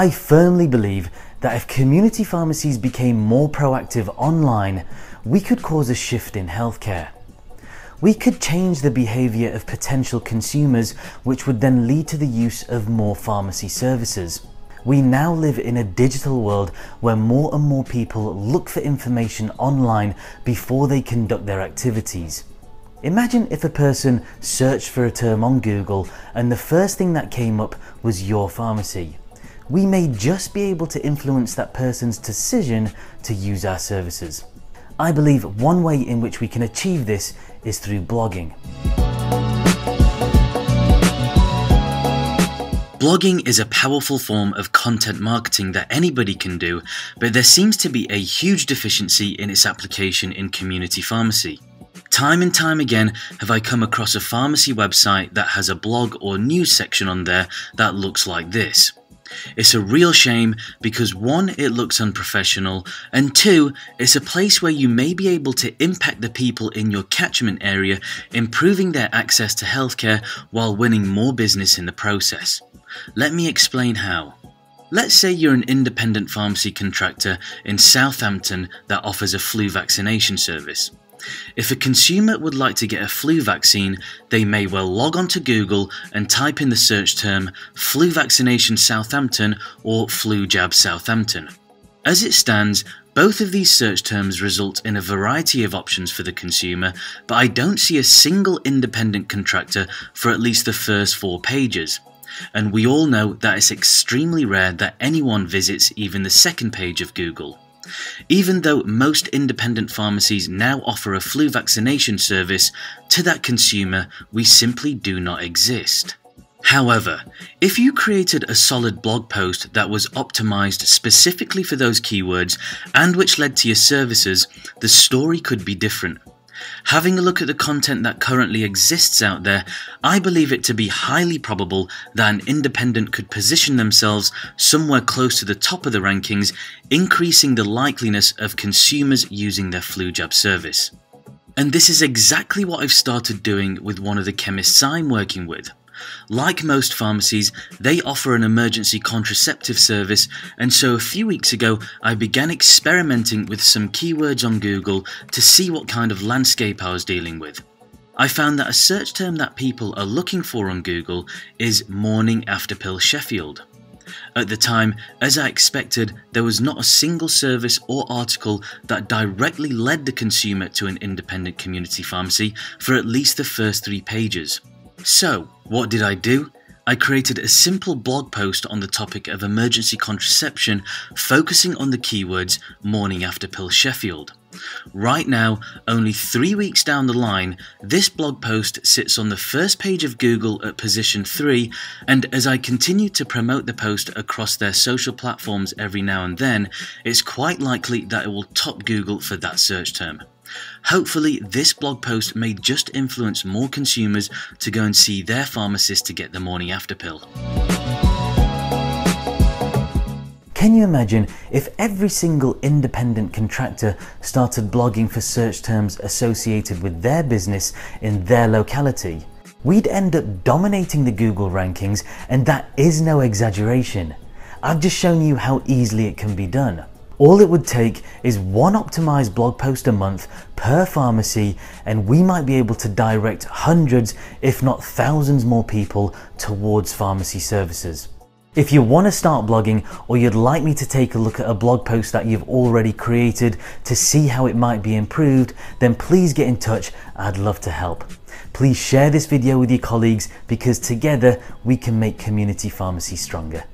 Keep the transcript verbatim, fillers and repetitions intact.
I firmly believe that if community pharmacies became more proactive online, we could cause a shift in healthcare. We could change the behaviour of potential consumers, which would then lead to the use of more pharmacy services. We now live in a digital world where more and more people look for information online before they conduct their activities. Imagine if a person searched for a term on Google and the first thing that came up was your pharmacy. We may just be able to influence that person's decision to use our services. I believe one way in which we can achieve this is through blogging. Blogging is a powerful form of content marketing that anybody can do, but there seems to be a huge deficiency in its application in community pharmacy. Time and time again have I come across a pharmacy website that has a blog or news section on there that looks like this. It's a real shame because one, it looks unprofessional, and two, it's a place where you may be able to impact the people in your catchment area, improving their access to healthcare while winning more business in the process. Let me explain how. Let's say you're an independent pharmacy contractor in Southampton that offers a flu vaccination service. If a consumer would like to get a flu vaccine, they may well log onto Google and type in the search term flu vaccination Southampton or flu jab Southampton. As it stands, both of these search terms result in a variety of options for the consumer, but I don't see a single independent contractor for at least the first four pages. And we all know that it's extremely rare that anyone visits even the second page of Google. Even though most independent pharmacies now offer a flu vaccination service, to that consumer we simply do not exist. However, if you created a solid blog post that was optimized specifically for those keywords and which led to your services, the story could be different. Having a look at the content that currently exists out there, I believe it to be highly probable that an independent could position themselves somewhere close to the top of the rankings, increasing the likeliness of consumers using their flu jab service. And this is exactly what I've started doing with one of the chemists I'm working with. Like most pharmacies, they offer an emergency contraceptive service, and so a few weeks ago I began experimenting with some keywords on Google to see what kind of landscape I was dealing with. I found that a search term that people are looking for on Google is morning after pill Sheffield. At the time, as I expected, there was not a single service or article that directly led the consumer to an independent community pharmacy for at least the first three pages. So, what did I do? I created a simple blog post on the topic of emergency contraception, focusing on the keywords morning after pill Sheffield. Right now, only three weeks down the line, this blog post sits on the first page of Google at position three, and as I continue to promote the post across their social platforms every now and then, it's quite likely that it will top Google for that search term. Hopefully, this blog post may just influence more consumers to go and see their pharmacist to get the morning after pill. Can you imagine if every single independent contractor started blogging for search terms associated with their business in their locality? We'd end up dominating the Google rankings, and that is no exaggeration. I've just shown you how easily it can be done. All it would take is one optimized blog post a month per pharmacy, and we might be able to direct hundreds, if not thousands more people towards pharmacy services. If you want to start blogging, or you'd like me to take a look at a blog post that you've already created to see how it might be improved, then please get in touch. I'd love to help. Please share this video with your colleagues, because together we can make community pharmacy stronger.